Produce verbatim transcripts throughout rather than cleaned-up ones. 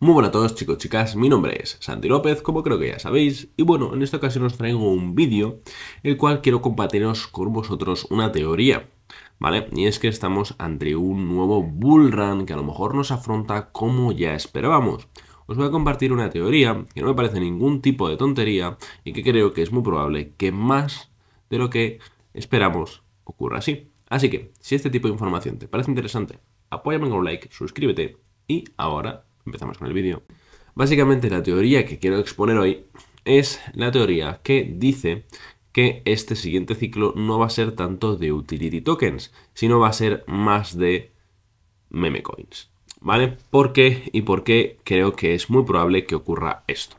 Muy buenas a todos, chicos, chicas, mi nombre es Santi López, como creo que ya sabéis, y bueno, en esta ocasión os traigo un vídeo el cual quiero compartiros con vosotros una teoría, ¿vale? Y es que estamos ante un nuevo bull run que a lo mejor nos afronta como ya esperábamos. Os voy a compartir una teoría que no me parece ningún tipo de tontería y que creo que es muy probable que más de lo que esperamos ocurra así. Así que, si este tipo de información te parece interesante, apóyame con un like, suscríbete y ahora empezamos con el vídeo. Básicamente la teoría que quiero exponer hoy es la teoría que dice que este siguiente ciclo no va a ser tanto de utility tokens, sino va a ser más de meme coins, ¿vale? ¿Por qué? Y por qué creo que es muy probable que ocurra esto.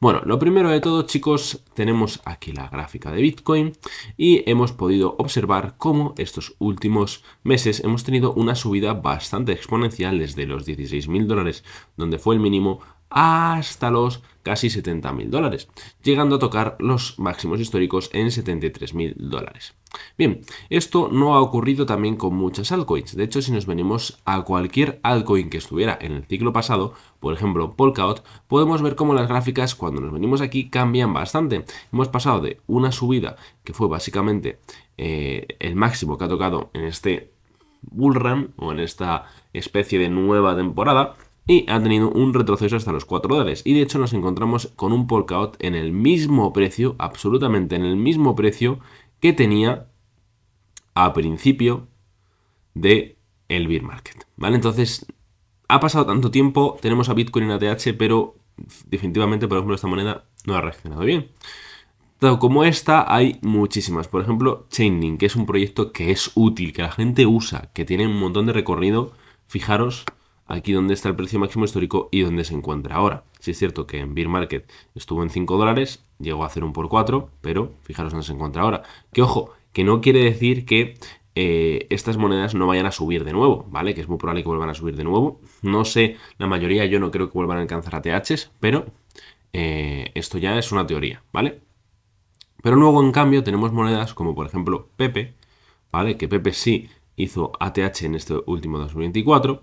Bueno, lo primero de todo, chicos, tenemos aquí la gráfica de Bitcoin y hemos podido observar cómo estos últimos meses hemos tenido una subida bastante exponencial desde los dieciséis mil dólares, donde fue el mínimo, hasta los casi setenta mil dólares, llegando a tocar los máximos históricos en setenta y tres mil dólares. Bien, esto no ha ocurrido también con muchas altcoins. De hecho, si nos venimos a cualquier altcoin que estuviera en el ciclo pasado, por ejemplo Polkadot, podemos ver cómo las gráficas cuando nos venimos aquí cambian bastante. Hemos pasado de una subida que fue básicamente eh, el máximo que ha tocado en este bull run o en esta especie de nueva temporada, y ha tenido un retroceso hasta los cuatro dólares. Y de hecho nos encontramos con un Polkadot en el mismo precio, absolutamente en el mismo precio que tenía a principio de el bear market, ¿vale? Entonces, ha pasado tanto tiempo, tenemos a Bitcoin en A T H, pero definitivamente, por ejemplo, esta moneda no ha reaccionado bien. Tal como esta, hay muchísimas. Por ejemplo, Chainlink, que es un proyecto que es útil, que la gente usa, que tiene un montón de recorrido. Fijaros aquí donde está el precio máximo histórico y donde se encuentra ahora. Sí es cierto que en bear market estuvo en cinco dólares, llegó a cero por cuatro, pero fijaros dónde se encuentra ahora. Que ojo, que no quiere decir que eh, estas monedas no vayan a subir de nuevo, ¿vale? Que es muy probable que vuelvan a subir de nuevo. No sé, la mayoría yo no creo que vuelvan a alcanzar A T Hs, pero eh, esto ya es una teoría, ¿vale? Pero luego, en cambio, tenemos monedas como, por ejemplo, Pepe, ¿vale? Que Pepe sí hizo A T H en este último dos mil veinticuatro.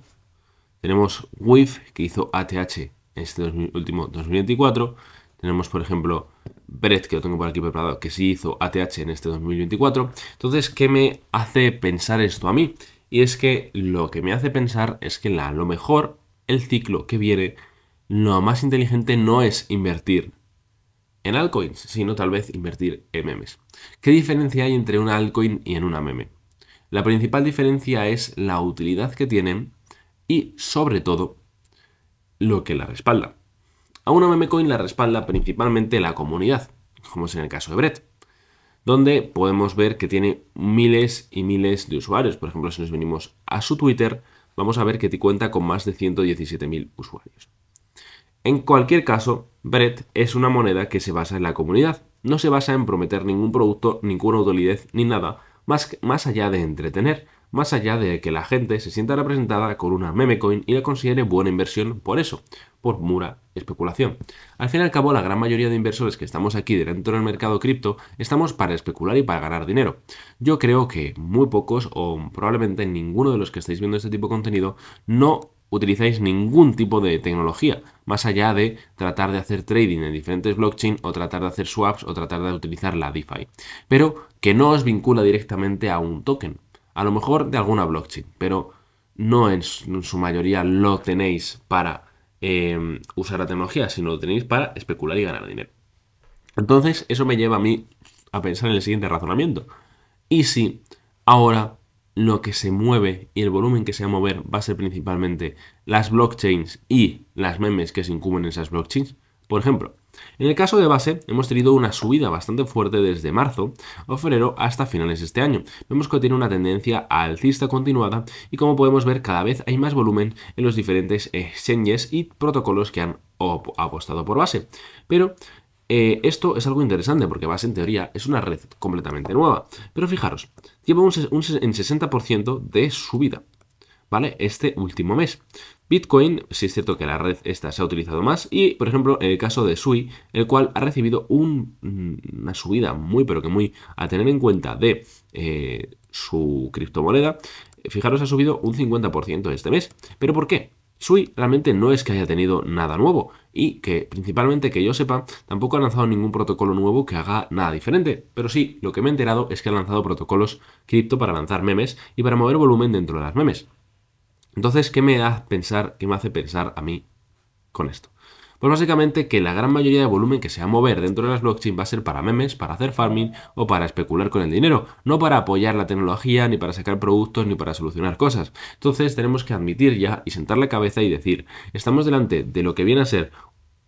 Tenemos W I F, que hizo A T H este último dos mil veinticuatro. Tenemos, por ejemplo, Brett, que lo tengo por aquí preparado, que sí hizo A T H en este dos mil veinticuatro. Entonces, ¿qué me hace pensar esto a mí? Y es que lo que me hace pensar es que a lo mejor el ciclo que viene, lo más inteligente no es invertir en altcoins, sino tal vez invertir en memes. ¿Qué diferencia hay entre una altcoin y en una meme? La principal diferencia es la utilidad que tienen y, sobre todo, lo que la respalda. A una memecoin la respalda principalmente la comunidad, como es en el caso de Brett, donde podemos ver que tiene miles y miles de usuarios. Por ejemplo, si nos venimos a su Twitter, vamos a ver que cuenta con más de ciento diecisiete mil usuarios. En cualquier caso, Brett es una moneda que se basa en la comunidad. No se basa en prometer ningún producto, ninguna utilidad ni nada, más, más allá de entretener. Más allá de que la gente se sienta representada con una memecoin y la considere buena inversión por eso, por pura especulación. Al fin y al cabo, la gran mayoría de inversores que estamos aquí dentro del mercado cripto estamos para especular y para ganar dinero. Yo creo que muy pocos, o probablemente ninguno de los que estáis viendo este tipo de contenido, no utilizáis ningún tipo de tecnología, más allá de tratar de hacer trading en diferentes blockchain o tratar de hacer swaps o tratar de utilizar la DeFi, pero que no os vincula directamente a un token. A lo mejor de alguna blockchain, pero no en su mayoría lo tenéis para eh, usar la tecnología, sino lo tenéis para especular y ganar dinero. Entonces, eso me lleva a mí a pensar en el siguiente razonamiento. ¿Y si ahora lo que se mueve y el volumen que se va a mover va a ser principalmente las blockchains y las memes que se incuben en esas blockchains? Por ejemplo, en el caso de Base hemos tenido una subida bastante fuerte desde marzo o febrero hasta finales de este año. Vemos que tiene una tendencia alcista continuada y, como podemos ver, cada vez hay más volumen en los diferentes exchanges y protocolos que han apostado por Base. Pero eh, esto es algo interesante porque Base, en teoría, es una red completamente nueva. Pero fijaros, lleva un, un, un sesenta por ciento de subida, ¿vale? Este último mes. Bitcoin, sí es cierto que la red esta se ha utilizado más y, por ejemplo, en el caso de Sui, el cual ha recibido un, una subida muy, pero que muy a tener en cuenta de eh, su criptomoneda, fijaros, ha subido un cincuenta por ciento este mes. ¿Pero por qué? Sui realmente no es que haya tenido nada nuevo y que, principalmente que yo sepa, tampoco ha lanzado ningún protocolo nuevo que haga nada diferente. Pero sí, lo que me he enterado es que han lanzado protocolos cripto para lanzar memes y para mover volumen dentro de las memes. Entonces, ¿qué me da pensar, qué me hace pensar a mí con esto? Pues básicamente que la gran mayoría de volumen que se va a mover dentro de las blockchain va a ser para memes, para hacer farming o para especular con el dinero, no para apoyar la tecnología, ni para sacar productos, ni para solucionar cosas. Entonces tenemos que admitir ya y sentar la cabeza y decir, estamos delante de lo que viene a ser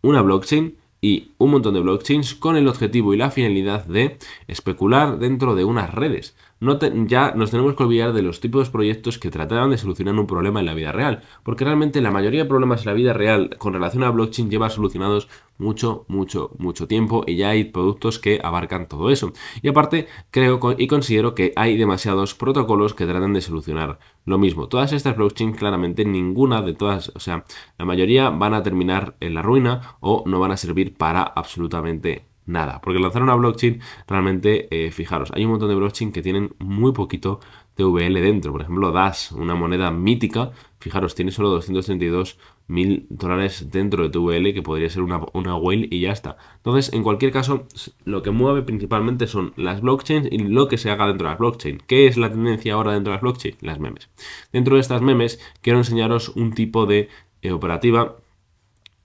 una blockchain y un montón de blockchains con el objetivo y la finalidad de especular dentro de unas redes. No te, ya nos tenemos que olvidar de los tipos de proyectos que trataban de solucionar un problema en la vida real, porque realmente la mayoría de problemas en la vida real con relación a blockchain lleva solucionados mucho, mucho, mucho tiempo y ya hay productos que abarcan todo eso. Y aparte creo y considero que hay demasiados protocolos que tratan de solucionar lo mismo. Todas estas blockchains, claramente ninguna de todas, o sea, la mayoría van a terminar en la ruina o no van a servir para absolutamente nada. Nada, porque lanzar una blockchain realmente, eh, fijaros, hay un montón de blockchain que tienen muy poquito T V L dentro. Por ejemplo, Dash, una moneda mítica, fijaros, tiene solo doscientos treinta y dos mil dólares dentro de T V L, que podría ser una, una whale y ya está. Entonces, en cualquier caso, lo que mueve principalmente son las blockchains y lo que se haga dentro de las blockchains. ¿Qué es la tendencia ahora dentro de las blockchains? Las memes. Dentro de estas memes quiero enseñaros un tipo de eh, operativa,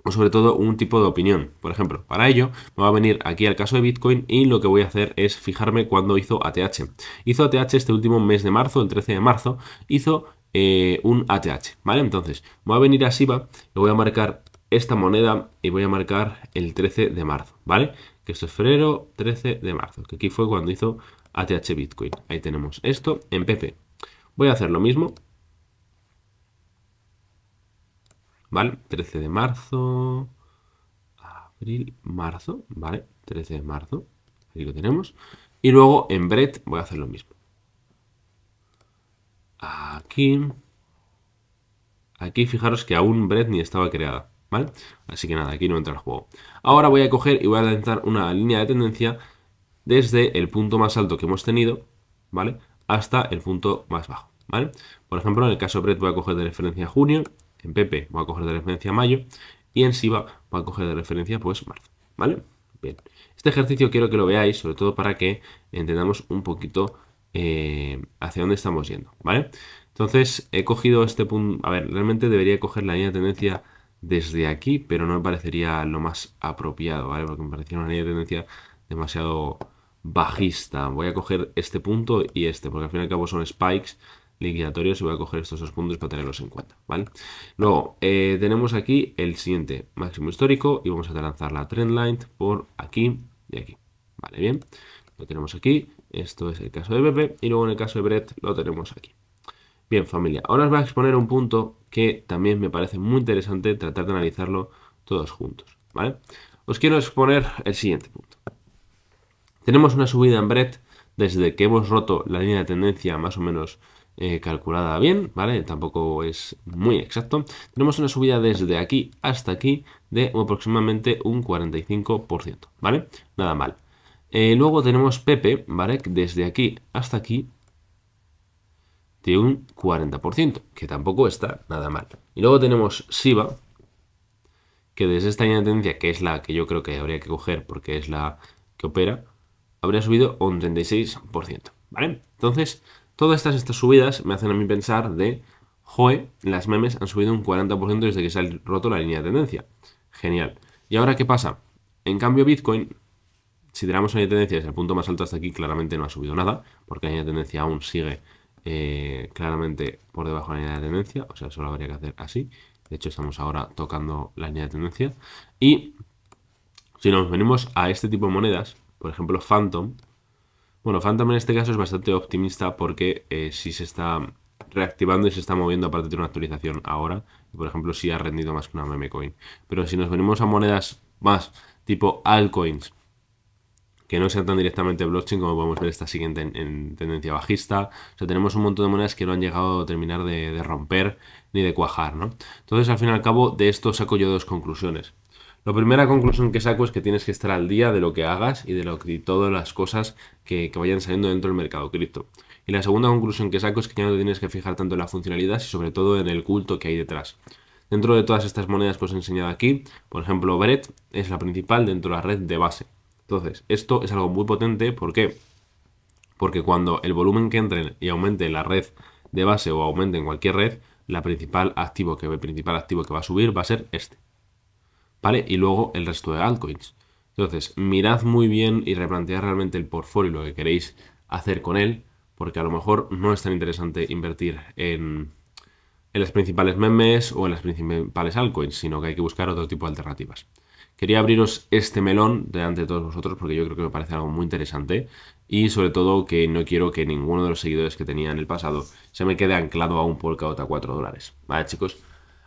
sobre todo un tipo de opinión. Por ejemplo, para ello me va a venir aquí al caso de Bitcoin y lo que voy a hacer es fijarme cuando hizo A T H. Hizo A T H este último mes de marzo, el trece de marzo, hizo eh, un A T H, ¿vale? Entonces, me va a venir a Shiba, le voy a marcar esta moneda y voy a marcar el trece de marzo, ¿vale? Que esto es febrero, trece de marzo, que aquí fue cuando hizo A T H Bitcoin. Ahí tenemos esto en Pepe. Voy a hacer lo mismo. ¿Vale? trece de marzo, abril, marzo, ¿vale? trece de marzo, ahí lo tenemos. Y luego en Brett voy a hacer lo mismo. Aquí, aquí fijaros que aún Brett ni estaba creada, ¿vale? Así que nada, aquí no entra el juego. Ahora voy a coger y voy a lanzar una línea de tendencia desde el punto más alto que hemos tenido, ¿vale? Hasta el punto más bajo, ¿vale? Por ejemplo, en el caso de Brett voy a coger de referencia junio. En Pepe voy a coger de referencia mayo y en Shiba voy a coger de referencia pues marzo, ¿vale? Bien, este ejercicio quiero que lo veáis, sobre todo para que entendamos un poquito eh, hacia dónde estamos yendo, ¿vale? Entonces he cogido este punto, a ver, realmente debería coger la línea de tendencia desde aquí, pero no me parecería lo más apropiado, ¿vale? Porque me parecía una línea de tendencia demasiado bajista. Voy a coger este punto y este, porque al fin y al cabo son spikes liquidatorios y voy a coger estos dos puntos para tenerlos en cuenta, ¿vale? Luego eh, tenemos aquí el siguiente máximo histórico y vamos a lanzar la trendline por aquí y aquí, ¿vale? Bien, lo tenemos aquí, esto es el caso de Pepe y luego en el caso de Brett lo tenemos aquí. Bien, familia, ahora os voy a exponer un punto que también me parece muy interesante tratar de analizarlo todos juntos, ¿vale? Os quiero exponer el siguiente punto. Tenemos una subida en Brett desde que hemos roto la línea de tendencia más o menos Eh, calculada bien, ¿vale? Tampoco es muy exacto. Tenemos una subida desde aquí hasta aquí de aproximadamente un cuarenta y cinco por ciento, ¿vale? Nada mal. Eh, luego tenemos Pepe, ¿vale? Desde aquí hasta aquí de un cuarenta por ciento, que tampoco está nada mal. Y luego tenemos Shiba, que desde esta línea de tendencia, que es la que yo creo que habría que coger porque es la que opera, habría subido un treinta y seis por ciento, ¿vale? Entonces, todas estas, estas subidas me hacen a mí pensar de, joe, las memes han subido un cuarenta por ciento desde que se ha roto la línea de tendencia. Genial. ¿Y ahora qué pasa? En cambio Bitcoin, si tenemos una línea de tendencia desde el punto más alto hasta aquí, claramente no ha subido nada, porque la línea de tendencia aún sigue eh, claramente por debajo de la línea de tendencia, o sea, solo habría que hacer así. De hecho, estamos ahora tocando la línea de tendencia. Y si nos venimos a este tipo de monedas, por ejemplo Phantom, bueno, Phantom en este caso es bastante optimista porque eh, si se está reactivando y se está moviendo a partir de una actualización ahora, por ejemplo, si sí ha rendido más que una meme coin. Pero si nos venimos a monedas más tipo altcoins, que no sean tan directamente blockchain, como podemos ver esta siguiente en, en tendencia bajista, o sea, tenemos un montón de monedas que no han llegado a terminar de, de romper ni de cuajar, ¿no? Entonces, al fin y al cabo, de esto saco yo dos conclusiones. La primera conclusión que saco es que tienes que estar al día de lo que hagas y de lo que, todas las cosas que, que vayan saliendo dentro del mercado cripto. Y la segunda conclusión que saco es que ya no te tienes que fijar tanto en la funcionalidad, sino sobre todo en el culto que hay detrás. Dentro de todas estas monedas que os he enseñado aquí, por ejemplo, Brett es la principal dentro de la red de Base. Entonces, esto es algo muy potente. ¿Por qué? Porque cuando el volumen que entre y aumente en la red de Base o aumente en cualquier red, la principal activo que, el principal activo que va a subir va a ser este. ¿Vale? Y luego el resto de altcoins. Entonces, mirad muy bien y replantead realmente el portfolio, lo que queréis hacer con él, porque a lo mejor no es tan interesante invertir en, en las principales memes o en las principales altcoins, sino que hay que buscar otro tipo de alternativas. Quería abriros este melón delante de todos vosotros porque yo creo que me parece algo muy interesante y sobre todo que no quiero que ninguno de los seguidores que tenía en el pasado se me quede anclado a un Polkadot a cuatro dólares. Vale, chicos.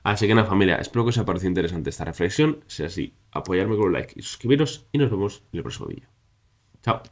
Así que nada, familia, espero que os haya parecido interesante esta reflexión. Si es así, apoyarme con un like y suscribiros y nos vemos en el próximo vídeo. Chao.